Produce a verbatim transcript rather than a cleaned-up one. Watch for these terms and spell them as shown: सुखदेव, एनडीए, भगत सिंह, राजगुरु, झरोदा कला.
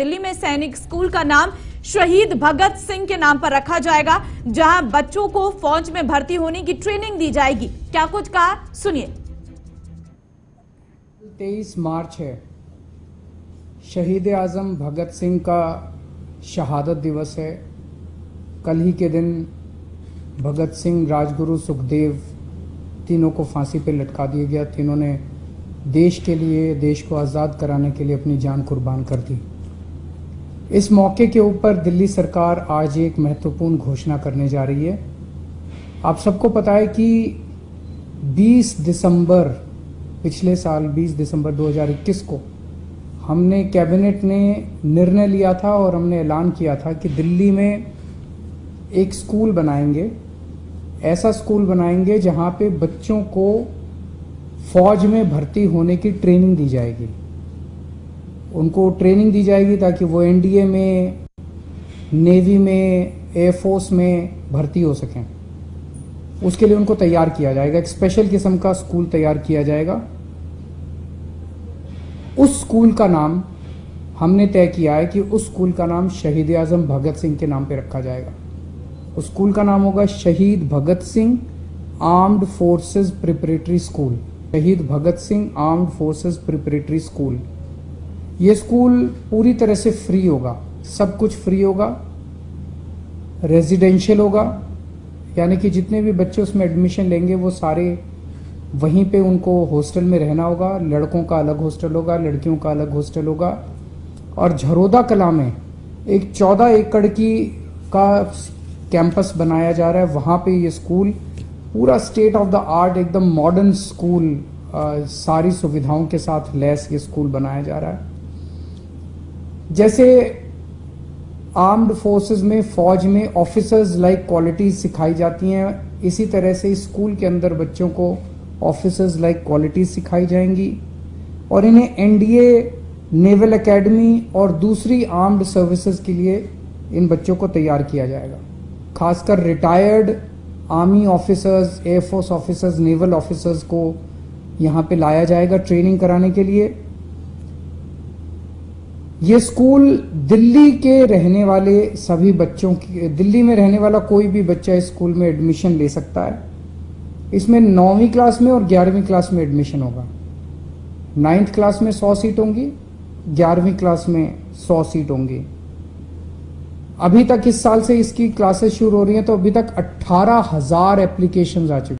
दिल्ली में सैनिक स्कूल का नाम शहीद भगत सिंह के नाम पर रखा जाएगा, जहां बच्चों को फौज में भर्ती होने की ट्रेनिंग दी जाएगी। क्या कुछ कहा सुनिए। तेईस मार्च है, शहीद आजम भगत सिंह का शहादत दिवस है। कल ही के दिन भगत सिंह, राजगुरु, सुखदेव तीनों को फांसी पर लटका दिया गया। तीनों ने देश के लिए, देश को आज़ाद कराने के लिए अपनी जान कुर्बान कर दी। इस मौके के ऊपर दिल्ली सरकार आज एक महत्वपूर्ण घोषणा करने जा रही है। आप सबको पता है कि बीस दिसंबर पिछले साल बीस दिसंबर दो हज़ार इक्कीस को हमने कैबिनेट ने निर्णय लिया था और हमने ऐलान किया था कि दिल्ली में एक स्कूल बनाएंगे, ऐसा स्कूल बनाएंगे जहाँ पे बच्चों को फौज में भर्ती होने की ट्रेनिंग दी जाएगी। उनको ट्रेनिंग दी जाएगी ताकि वो एनडीए में, नेवी में, एयरफोर्स में भर्ती हो सकें। उसके लिए उनको तैयार किया जाएगा, एक स्पेशल किस्म का स्कूल तैयार किया जाएगा। उस स्कूल का नाम हमने तय किया है कि उस स्कूल का नाम शहीद आजम भगत सिंह के नाम पे रखा जाएगा। उस स्कूल का नाम होगा Shaheed भगत सिंह armed forces preparatory school. Shaheed भगत सिंह armed forces preparatory school. ये स्कूल पूरी तरह से फ्री होगा, सब कुछ फ्री होगा, रेजिडेंशियल होगा, यानी कि जितने भी बच्चे उसमें एडमिशन लेंगे वो सारे वहीं पे उनको हॉस्टल में रहना होगा। लड़कों का अलग हॉस्टल होगा, लड़कियों का अलग हॉस्टल होगा। और झरोदा कला में एक चौदह एकड़ की का कैंपस बनाया जा रहा है, वहाँ पे ये स्कूल पूरा स्टेट ऑफ द आर्ट, एकदम मॉडर्न स्कूल, आ, सारी सुविधाओं के साथ लैस ये स्कूल बनाया जा रहा है। जैसे आर्म्ड फोर्सेस में, फौज में ऑफिसर्स लाइक क्वालिटीज सिखाई जाती हैं, इसी तरह से इस स्कूल के अंदर बच्चों को ऑफिसर्स लाइक क्वालिटीज सिखाई जाएंगी और इन्हें एनडीए, नेवल एकेडमी और दूसरी आर्म्ड सर्विसेज के लिए इन बच्चों को तैयार किया जाएगा। खासकर retired army officers, air force officers, naval officers को यहाँ पे लाया जाएगा ट्रेनिंग कराने के लिए। ये स्कूल दिल्ली के रहने वाले सभी बच्चों की, दिल्ली में रहने वाला कोई भी बच्चा इस स्कूल में एडमिशन ले सकता है। इसमें नौवीं क्लास में और ग्यारहवीं क्लास में एडमिशन होगा। नाइन्थ क्लास में सौ सीट होंगी, ग्यारहवीं क्लास में सौ सीट होंगी। अभी तक इस साल से इसकी क्लासेस शुरू हो रही हैं तो अभी तक अट्ठारह हज़ार एप्लीकेशंस आ चुकी हैं।